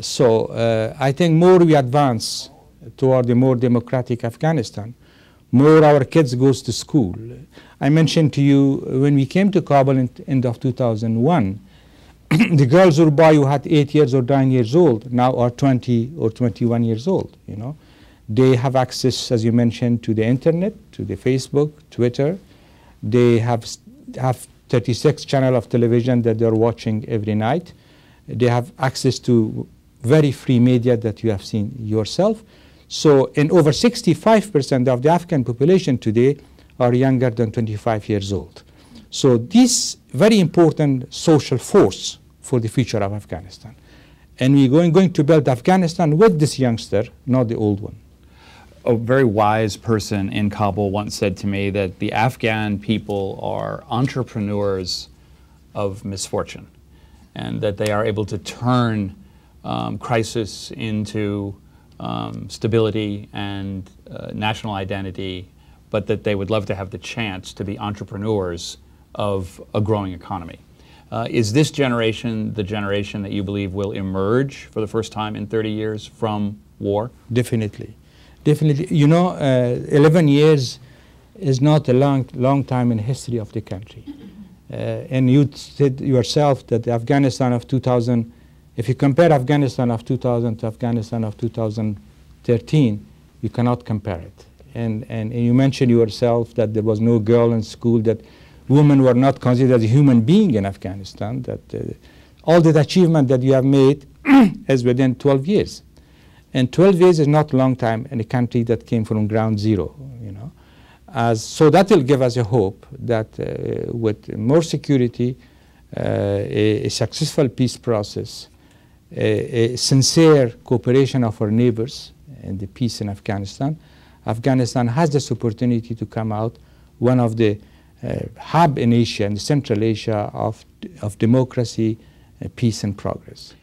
So I think more we advance toward a more democratic Afghanistan, more our kids goes to school. I mentioned to you when we came to Kabul in the end of 2001, the girls Urbai who had 8 years or 9 years old now are 20 or 21 years old, you know. They have access, as you mentioned, to the internet, to the Facebook, Twitter. They have 36 channels of television that they're watching every night. They have access to very free media that you have seen yourself. So in over 65% of the Afghan population today are younger than 25 years old. So this very important social force for the future of Afghanistan. And we're going to build Afghanistan with this youngster, not the old one. A very wise person in Kabul once said to me that the Afghan people are entrepreneurs of misfortune, and that they are able to turn crisis into stability and national identity, but that they would love to have the chance to be entrepreneurs of a growing economy. Is this generation the generation that you believe will emerge for the first time in 30 years from war? Definitely. Definitely, you know, 11 years is not a long time in history of the country. And you said yourself that Afghanistan of 2000, if you compare Afghanistan of 2000 to Afghanistan of 2013, you cannot compare it. And you mentioned yourself that there was no girl in school, that women were not considered a human being in Afghanistan, that all the achievement that you have made is within 12 years. And 12 years is not a long time in a country that came from ground zero, you know. So that will give us a hope that with more security, a successful peace process, a sincere cooperation of our neighbors in the peace in Afghanistan, Afghanistan has this opportunity to come out one of the hub in Asia, in Central Asia, of democracy, peace and progress.